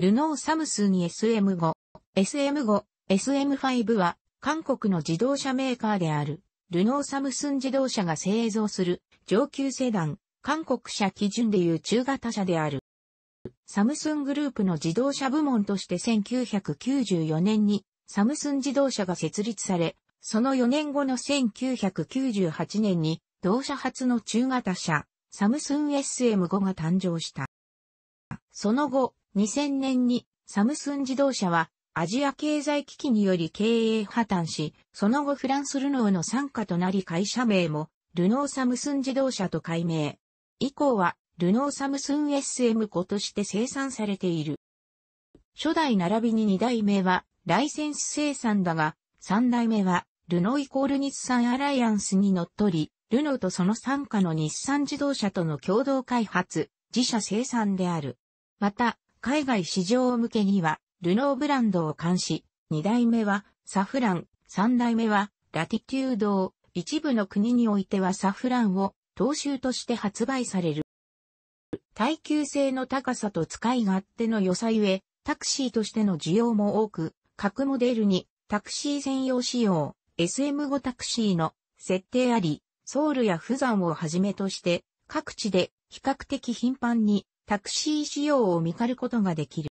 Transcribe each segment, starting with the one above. ルノーサムスン SM5、SM5、SM5 は韓国の自動車メーカーであるルノーサムスン自動車が製造する上級セダン、韓国車基準でいう中型車である。サムスングループの自動車部門として1994年にサムスン自動車が設立され、その4年後の1998年に同社初の中型車、サムスン SM5 が誕生した。その後、2000年にサムスン自動車はアジア経済危機により経営破綻し、その後フランスルノーの傘下となり会社名もルノーサムスン自動車と改名。以降はルノーサムスン SM5 として生産されている。初代並びに2代目はライセンス生産だが、3代目はルノー=日産アライアンスにのっとり、ルノーとその傘下の日産自動車との共同開発、自社生産である。また、海外市場向けには、ルノーブランドを冠し、2代目は、サフラン、3代目は、ラティチュードを、一部の国においてはサフランを、踏襲として発売される。耐久性の高さと使い勝手の良さゆえ、タクシーとしての需要も多く、各モデルに、タクシー専用仕様、SM5 タクシーの設定あり、ソウルや釜山をはじめとして、各地で比較的頻繁にタクシー仕様を見かることができる。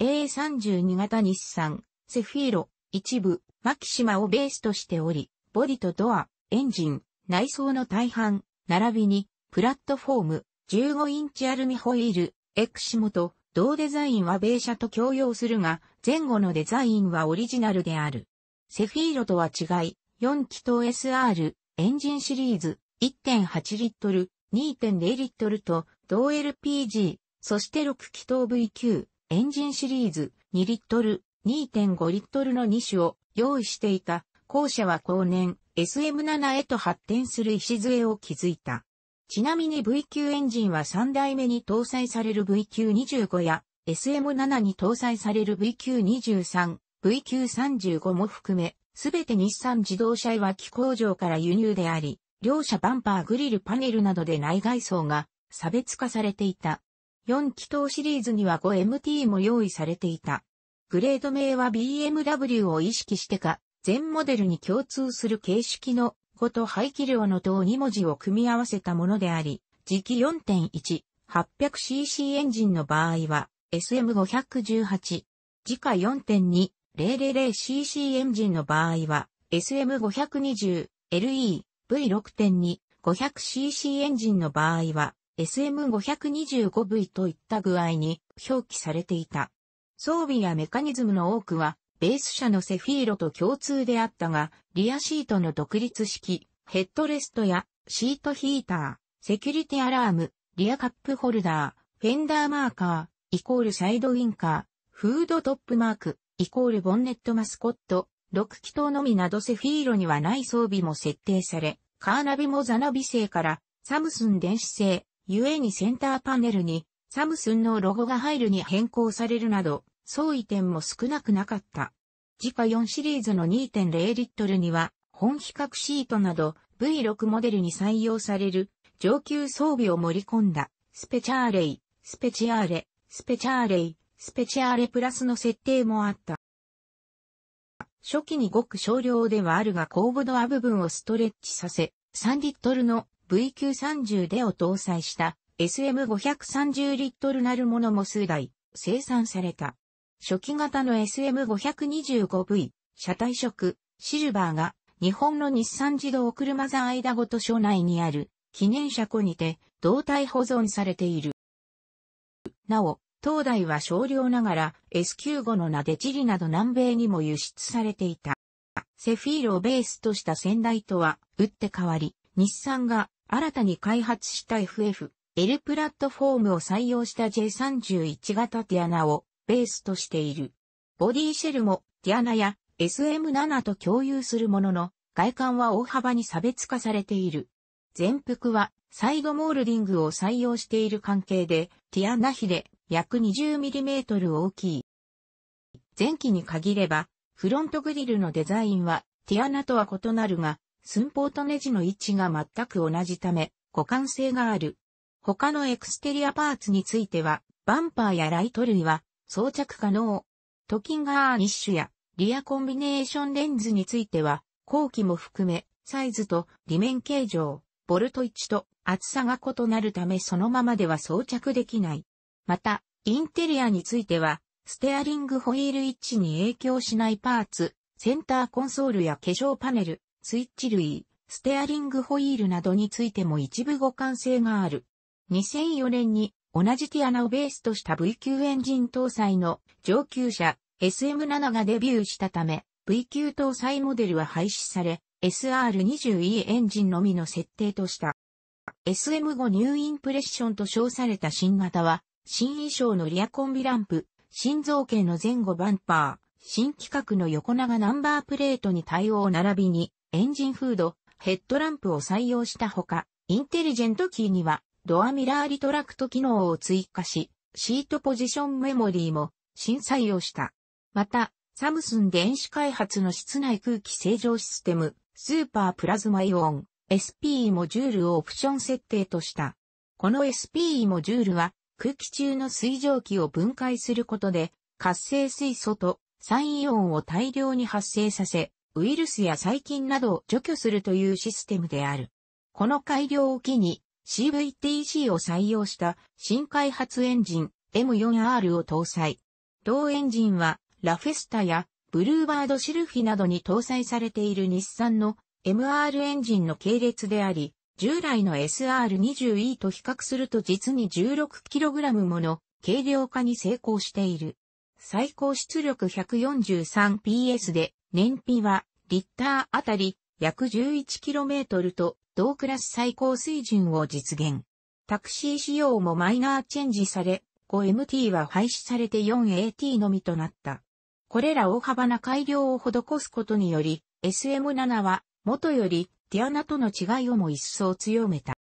A32 型日産、セフィーロ、一部、マキシマをベースとしており、ボディとドア、エンジン、内装の大半、並びに、プラットフォーム、15インチアルミホイール、エクシモと、同デザインは米車と共用するが、前後のデザインはオリジナルである。セフィーロとは違い、4気筒 SR、エンジンシリーズ 1.8 リットル、2.0 リットルと同 LPG、そして6気筒 VQ、エンジンシリーズ2リットル、2.5 リットルの2種を用意していた。後者は後年 SM7 へと発展する礎を築いた。ちなみに VQ エンジンは3代目に搭載される VQ25 や SM7 に搭載される VQ23、VQ35 も含め、すべて日産自動車いわき工場から輸入であり、両車バンパーグリルパネルなどで内外装が差別化されていた。4気筒シリーズには 5MT も用意されていた。グレード名は BMW を意識してか、全モデルに共通する形式の5と排気量の等2文字を組み合わせたものであり、次期 4.1、800cc エンジンの場合は SM518、次回 4.2、000cc エンジンの場合は SM520、LE、V6.2、500cc エンジンの場合は SM525V といった具合に表記されていた。装備やメカニズムの多くはベース車のセフィーロと共通であったが、リアシートの独立式、ヘッドレストやシートヒーター、セキュリティアラーム、リアカップホルダー、フェンダーマーカー、=サイドウィンカー、フードトップマーク、=ボンネットマスコット、6気筒のみなどセフィーロにはない装備も設定され、カーナビもザナビ製からサムスン電子製、ゆえにセンターパネルにサムスンのロゴが入るに変更されるなど、相違点も少なくなかった。次回4シリーズの 2.0 リットルには、本比較シートなど V6 モデルに採用される上級装備を盛り込んだスペチャーレイプラスの設定もあった。初期にごく少量ではあるが後部ドア部分をストレッチさせ、3リットルの VQ30 でを搭載した SM530 リットルなるものも数台生産された。初期型の SM525V、車体色、シルバーが日本の日産自動車座愛田ごと所内にある記念車庫にて同体保存されている。なお、当代は少量ながら SQ5 の名でチリなど南米にも輸出されていた。セフィーロをベースとした先代とは打って変わり、日産が新たに開発した FFL プラットフォームを採用した J31 型ティアナをベースとしている。ボディシェルもティアナや SM7 と共有するものの、外観は大幅に差別化されている。全幅はサイドモールディングを採用している関係で、ティアナ比で約 20mm 大きい。前期に限れば、フロントグリルのデザインは、ティアナとは異なるが、寸法とネジの位置が全く同じため、互換性がある。他のエクステリアパーツについては、バンパーやライト類は、装着可能。トキングガーニッシュやリアコンビネーションレンズについては、後期も含め、サイズと裏面形状、ボルト位置と厚さが異なるためそのままでは装着できない。また、インテリアについては、ステアリングホイール位置に影響しないパーツ、センターコンソールや化粧パネル、スイッチ類、ステアリングホイールなどについても一部互換性がある。2004年に同じティアナをベースとした VQ エンジン搭載の上級車 SM7 がデビューしたため VQ 搭載モデルは廃止され SR20E エンジンのみの設定とした。SM5 ニューインプレッションと称された新型は新衣装のリアコンビランプ、新造形の前後バンパー、新規格の横長ナンバープレートに対応並びにエンジンフード、ヘッドランプを採用したほか、インテリジェントキーにはドアミラーリトラクト機能を追加し、シートポジションメモリーも新採用した。また、サムスン電子開発の室内空気清浄システム、スーパープラズマイオン、SPE モジュールをオプション設定とした。この SPE モジュールは、空気中の水蒸気を分解することで、活性水素と酸イオンを大量に発生させ、ウイルスや細菌などを除去するというシステムである。この改良を機に、CVTC を採用した新開発エンジン M4R を搭載。同エンジンはラフェスタやブルーバードシルフィなどに搭載されている日産の MR エンジンの系列であり、従来の SR20E と比較すると実に 16kg もの軽量化に成功している。最高出力 143PS で燃費はリッターあたり約 11km と同クラス最高水準を実現。タクシー仕様もマイナーチェンジされ、5MT は廃止されて 4AT のみとなった。これら大幅な改良を施すことにより、SM7 は元よりティアナとの違いをも一層強めた。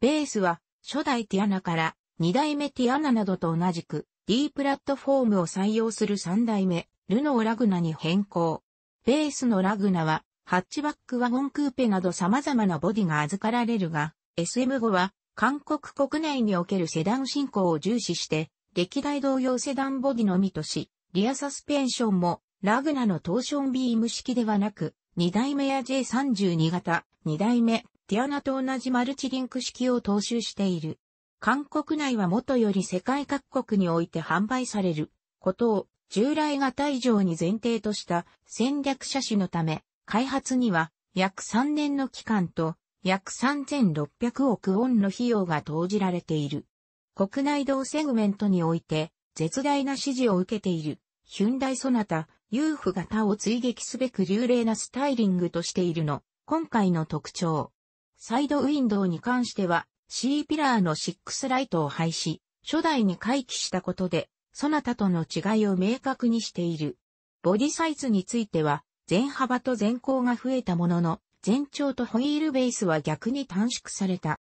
ベースは初代ティアナから2代目ティアナなどと同じく D プラットフォームを採用する3代目ルノーラグナに変更。ベースのラグナはハッチバックワゴンクーペなど様々なボディが預かられるが、SM5 は韓国国内におけるセダン振興を重視して、歴代同様セダンボディのみとし、リアサスペンションもラグナのトーションビーム式ではなく、2代目や J32 型、2代目、ティアナと同じマルチリンク式を踏襲している。韓国内は元より世界各国において販売されることを従来型以上に前提とした戦略車種のため、開発には約3年の期間と約3600億ウォンの費用が投じられている。国内同セグメントにおいて絶大な支持を受けているヒュンダイソナタ、UF 型を追撃すべく流麗なスタイリングとしているの、今回の特徴。サイドウィンドウに関しては C ピラーの6ライトを廃止、初代に回帰したことで、ソナタとの違いを明確にしている。ボディサイズについては、全幅と全高が増えたものの、全長とホイールベースは逆に短縮された。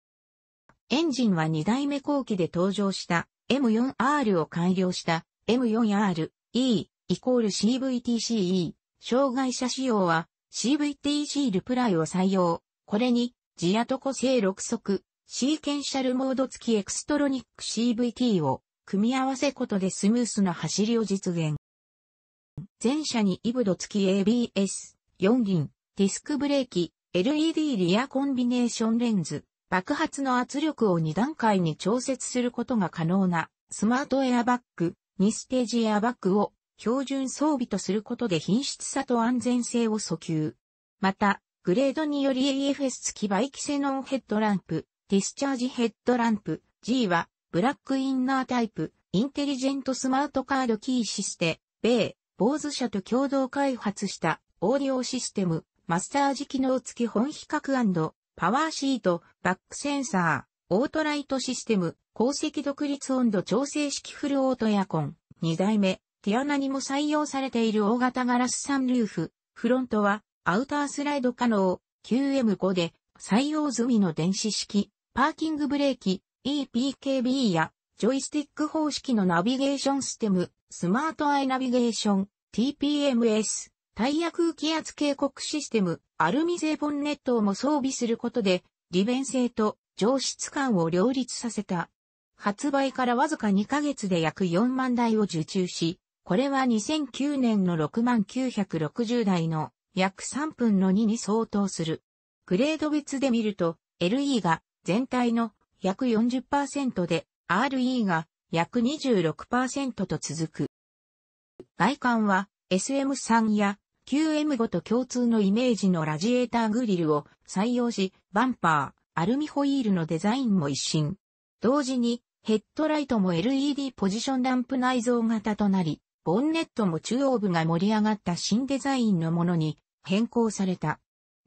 エンジンは2代目後期で登場した M4R を改良した M4RE イコール CVTCE。障害者仕様は CVTC ルプライを採用。これにジアト個性6速、シーケンシャルモード付きエクストロニック CVT を組み合わせことでスムースな走りを実現。前車にイブド付き ABS、4輪、ディスクブレーキ、LED リアコンビネーションレンズ、爆発の圧力を2段階に調節することが可能なスマートエアバッグ、2ステージエアバッグを標準装備とすることで品質さと安全性を訴求。また、グレードにより AFS 付き排気性能ヘッドランプ、ディスチャージヘッドランプ、G はブラックインナータイプ、インテリジェントスマートカードキーシステ、米、坊主社と共同開発したオーディオシステム、マッサージ機能付き本比較&パワーシート、バックセンサー、オートライトシステム、高速独立温度調整式フルオートエアコン、2代目、ティアナにも採用されている大型ガラスサンルーフ、フロントはアウタースライド可能、QM5 で採用済みの電子式、パーキングブレーキ、EPKB やジョイスティック方式のナビゲーションシステム、スマートアイナビゲーション、TPMS、タイヤ空気圧警告システム、アルミ製ボンネットをも装備することで、利便性と上質感を両立させた。発売からわずか2ヶ月で約4万台を受注し、これは2009年の6960台の約3分の2に相当する。グレード別で見ると、LE が全体の約 40% で、RE が約 26% と続く。外観は SM3 や QM5 と共通のイメージのラジエーターグリルを採用し、バンパー、アルミホイールのデザインも一新。同時にヘッドライトも LED ポジションランプ内蔵型となり、ボンネットも中央部が盛り上がった新デザインのものに変更された。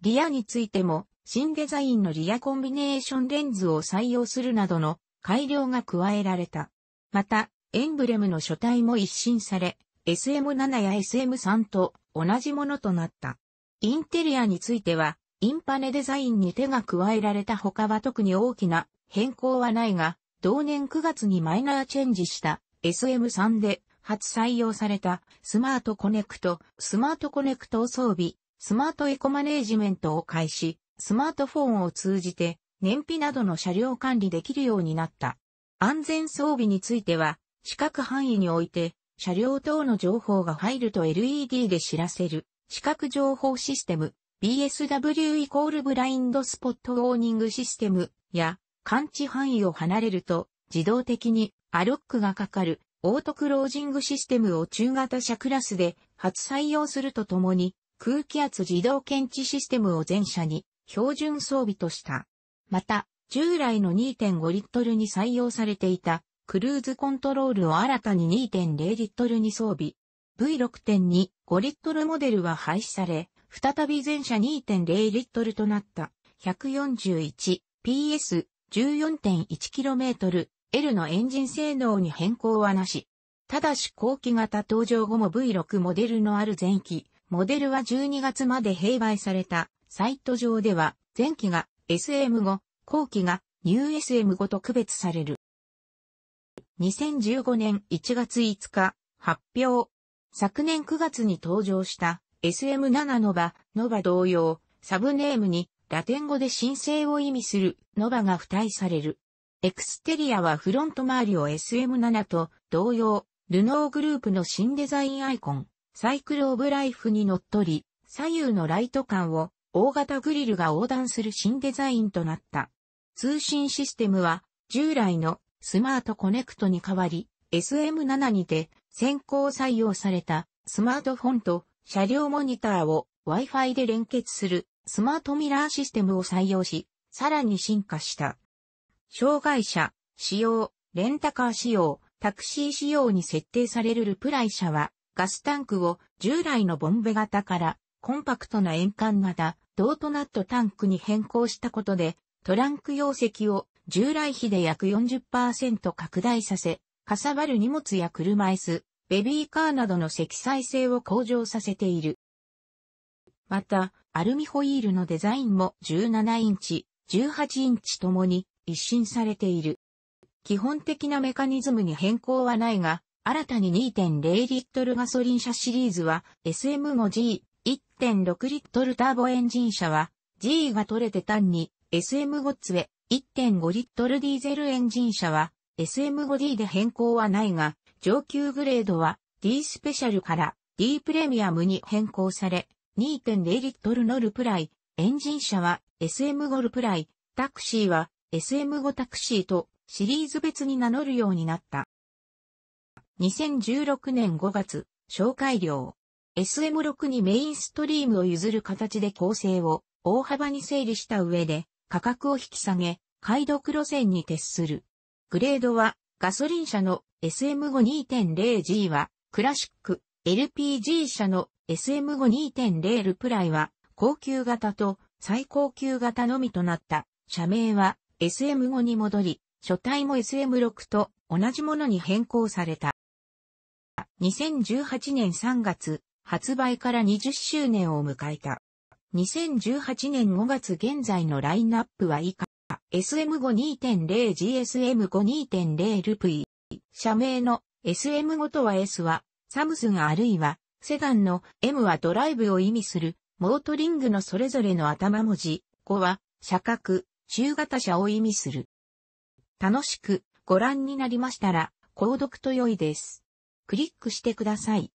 リアについても新デザインのリアコンビネーションレンズを採用するなどの改良が加えられた。また、エンブレムの書体も一新され、SM7 や SM3 と同じものとなった。インテリアについては、インパネデザインに手が加えられた他は特に大きな変更はないが、同年9月にマイナーチェンジした SM3 で初採用されたスマートコネクトを装備、スマートエコマネージメントを開始、スマートフォンを通じて燃費などの車両管理できるようになった。安全装備については、四角範囲において、車両等の情報が入ると LED で知らせる、視覚情報システム、BSW= ブラインドスポットウォーニングシステムや、感知範囲を離れると、自動的にアロックがかかる、オートクロージングシステムを中型車クラスで初採用するとともに、空気圧自動検知システムを全車に標準装備とした。また、従来の 2.5 リットルに採用されていたクルーズコントロールを新たに 2.0 リットルに装備。V6.2 5リットルモデルは廃止され、再び全車 2.0 リットルとなった。141PS 14.1km L のエンジン性能に変更はなし。ただし後期型登場後も V6 モデルのある前期、モデルは12月まで併売された。サイト上では前期がSM5、後期が NewSM5 と区別される。2015年1月5日、発表。昨年9月に登場した SM7 ノバ同様、サブネームにラテン語で新生を意味するノバが付帯される。エクステリアはフロント周りを SM7 と同様、ルノーグループの新デザインアイコン、サイクルオブライフにのっとり、左右のライト管を大型グリルが横断する新デザインとなった。通信システムは従来のスマートコネクトに代わり SM7 にて先行採用されたスマートフォンと車両モニターを Wi-Fi で連結するスマートミラーシステムを採用し、さらに進化した。障害者、使用、レンタカー仕様、タクシー仕様に設定されるルプライ車はガスタンクを従来のボンベ型からコンパクトな円管型、ドートナットタンクに変更したことで、トランク容積を従来比で約 40% 拡大させ、かさばる荷物や車椅子、ベビーカーなどの積載性を向上させている。また、アルミホイールのデザインも17インチ、18インチともに一新されている。基本的なメカニズムに変更はないが、新たに 2.0 リットルガソリン車シリーズは SM5G、1.6 リットルターボエンジン車は G が取れて単に SM5 杖 1.5 リットルディーゼルエンジン車は SM5D で変更はないが、上級グレードは D スペシャルから D プレミアムに変更され、 2.0 リットルのルプライエンジン車は SM5 ルプライ、タクシーは SM5 タクシーとシリーズ別に名乗るようになった。2016年5月、紹介料。SM6 にメインストリームを譲る形で構成を大幅に整理した上で価格を引き下げ、買い得路線に徹する。グレードはガソリン車の SM5 2.0G はクラシック、LPG 車の SM5 2.0 ルプライは高級型と最高級型のみとなった。社名は SM5 に戻り、書体も SM6 と同じものに変更された。2018年3月。発売から20周年を迎えた。2018年5月現在のラインナップは以下。SM5 2.0G、SM5 2.0 ルプイ。社名の SM5 とは S はサムスンあるいはセダンの M はドライブを意味するモートリングのそれぞれの頭文字。5は車格、中型車を意味する。楽しく、ご覧になりましたら、購読と良いです。クリックしてください。